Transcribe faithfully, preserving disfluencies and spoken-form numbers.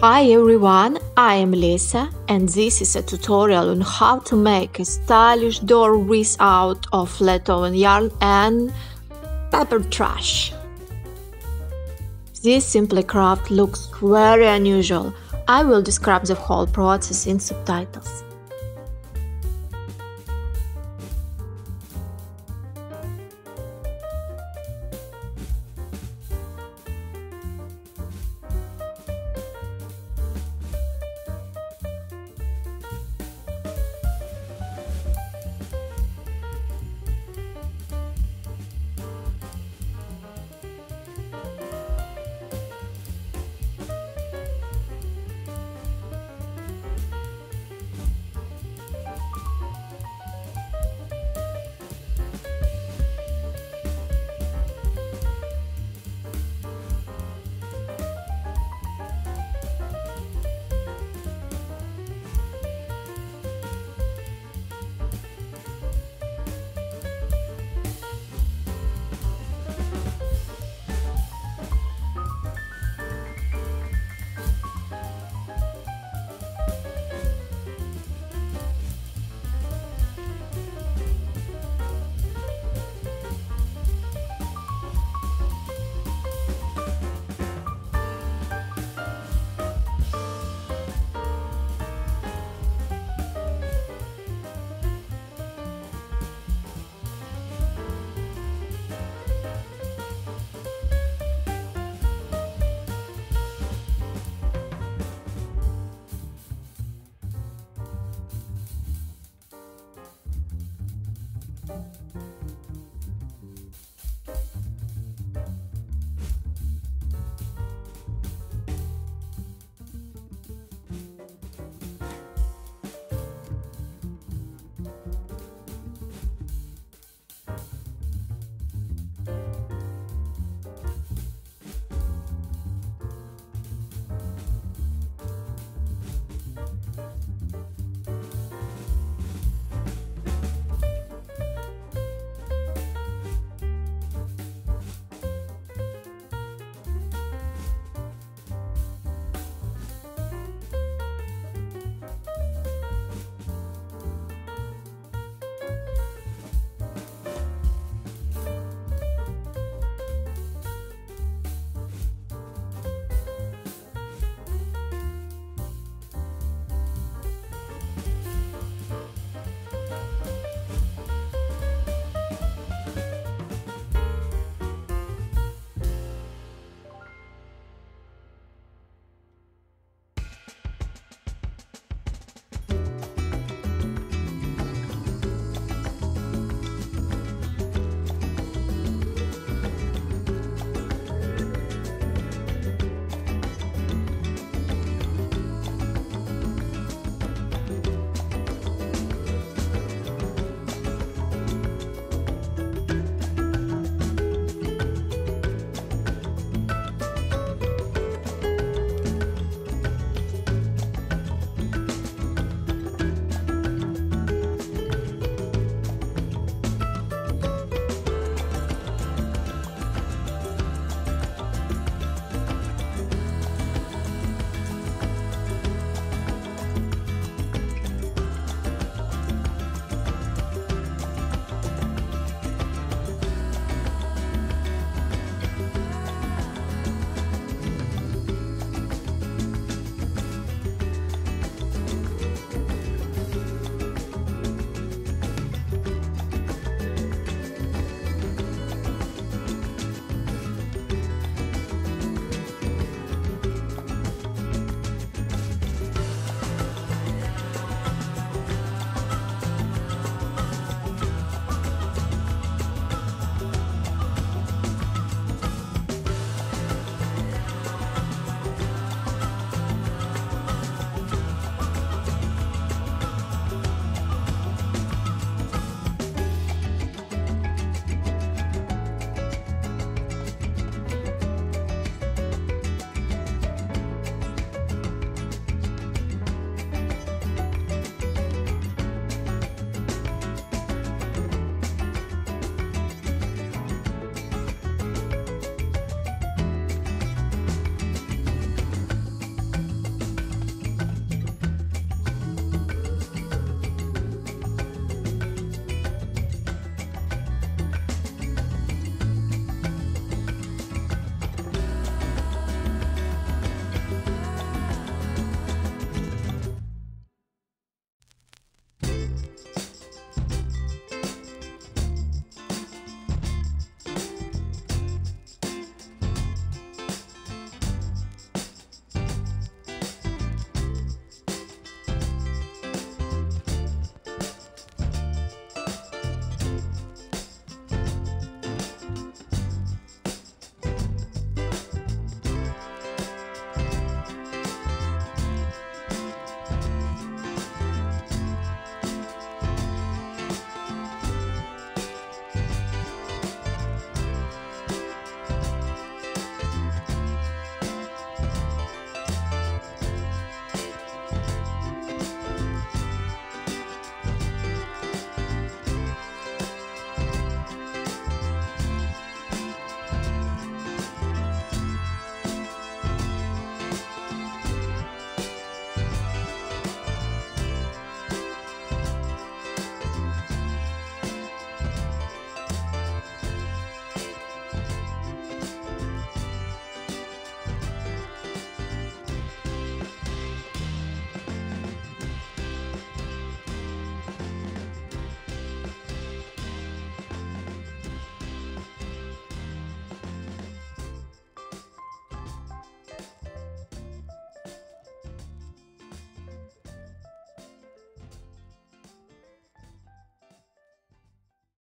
Hi everyone, I am Lisa and this is a tutorial on how to make a stylish door wreath out of flat woven yarn and paper trash. This simple craft looks very unusual. I will describe the whole process in subtitles.